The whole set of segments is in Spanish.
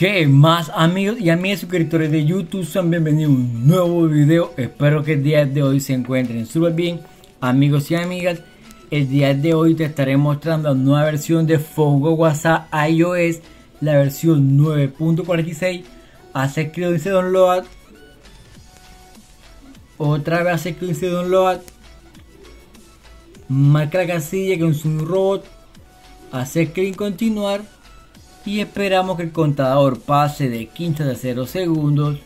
¿Qué más, amigos y amigas suscriptores de YouTube? Sean bienvenidos a un nuevo video. Espero que el día de hoy se encuentren súper bien, amigos y amigas. El día de hoy te estaré mostrando la nueva versión de Fouad WhatsApp iOS, la versión 9.46. Hace clic en download. Otra vez hace clic en download. Marca la casilla que es un robot. Hace clic en continuar. Y esperamos que el contador pase de 15 a 0 segundos.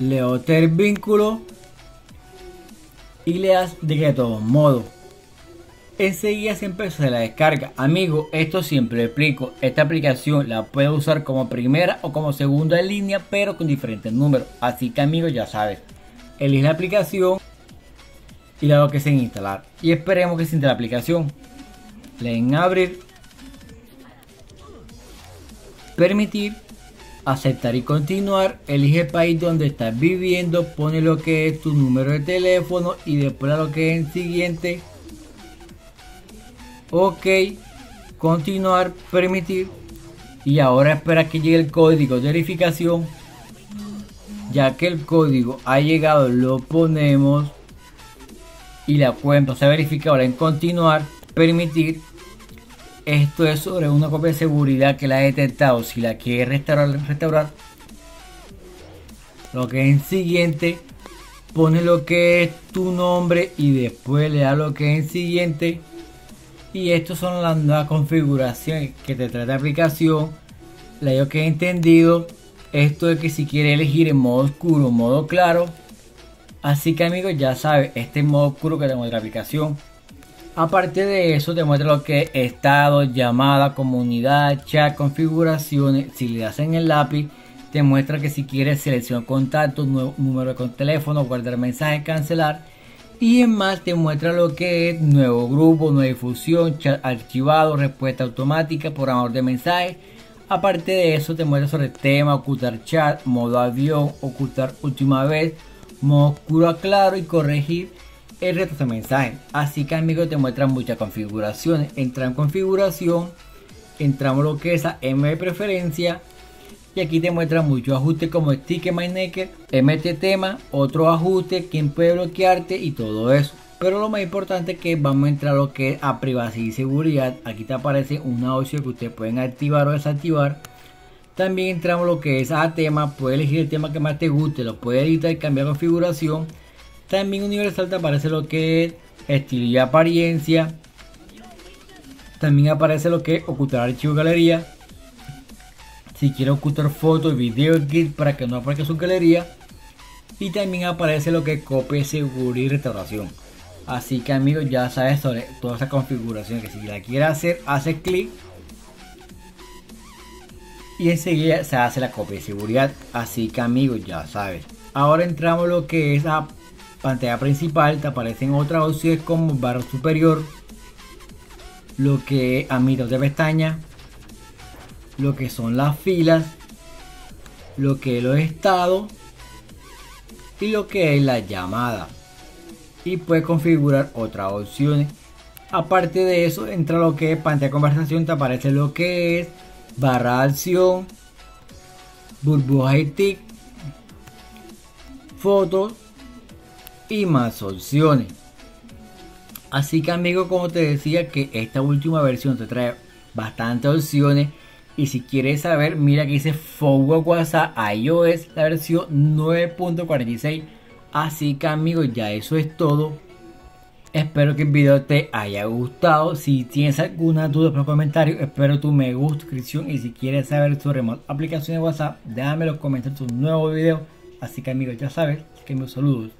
Le boté el vínculo y le das de todos modos. Enseguida se empezó la descarga. Amigos, esto siempre lo explico. Esta aplicación la puedes usar como primera o como segunda en línea, pero con diferentes números. Así que, amigos, ya sabes. Elige la aplicación y le hago que se instalar. Y esperemos que se instale la aplicación. Le den abrir, permitir, aceptar y continuar. Elige el país donde estás viviendo, pone lo que es tu número de teléfono y después lo que es en siguiente. Ok, continuar, permitir, y ahora espera que llegue el código de verificación. Ya que el código ha llegado, lo ponemos y la cuenta se verifica. Ahora en continuar, permitir. Esto es sobre una copia de seguridad que la ha detectado. Si la quiere restaurar. Lo que es en siguiente. Pone lo que es tu nombre y después le da lo que es en siguiente. Y estas son las nuevas configuraciones que te trae la aplicación. Le digo que he entendido. Esto es que si quiere elegir en modo oscuro o modo claro. Así que, amigos, ya sabes. Este es modo oscuro que te muestra la aplicación. Aparte de eso, te muestra lo que es estado, llamada, comunidad, chat, configuraciones. Si le das en el lápiz, te muestra que si quieres seleccionar contactos, número de teléfono, guardar mensaje, cancelar. Y en más te muestra lo que es nuevo grupo, nueva difusión, chat archivado, respuesta automática, programador de mensajes. Aparte de eso, te muestra sobre tema, ocultar chat, modo avión, ocultar última vez, modo oscuro a claro y corregir el retraso de mensaje. Así que, amigos, te muestran muchas configuraciones. Entra en configuración, entramos lo que es a M de preferencia y aquí te muestran muchos ajustes como sticker, my naked, MT tema, otro ajuste, quién puede bloquearte y todo eso. Pero lo más importante es que vamos a entrar lo que es a privacidad y seguridad. Aquí te aparece una opción que ustedes pueden activar o desactivar. También entramos lo que es a tema, puedes elegir el tema que más te guste, lo puedes editar y cambiar configuración. También universal te aparece lo que es estilo y apariencia. También aparece lo que es ocultar archivo galería. Si quiere ocultar fotos, videos, git para que no aparezca su galería. Y también aparece lo que es copia, seguridad y restauración. Así que, amigos, ya sabes sobre toda esa configuración, que si la quiere hacer, hace clic y enseguida se hace la copia de seguridad. Así que, amigos, ya sabes. Ahora entramos lo que es a pantalla principal, te aparecen otras opciones como barra superior, lo que es a mitad de pestaña, lo que son las filas, lo que es los estados y lo que es la llamada, y puedes configurar otras opciones. Aparte de eso, entra lo que es pantalla de conversación, te aparece lo que es barra de acción, burbuja y tic, fotos y más opciones. Así que, amigos, como te decía, que esta última versión te trae bastantes opciones. Y si quieres saber, mira que dice Fouad WhatsApp iOS, la versión 9.46. así que, amigos, ya eso es todo. Espero que el video te haya gustado. Si tienes alguna duda por los comentarios, espero tu me gusta, suscripción. Y si quieres saber sobre más aplicaciones de WhatsApp, déjame los comentarios en tu nuevo video. Así que, amigos, ya sabes que mis saludos.